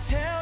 tell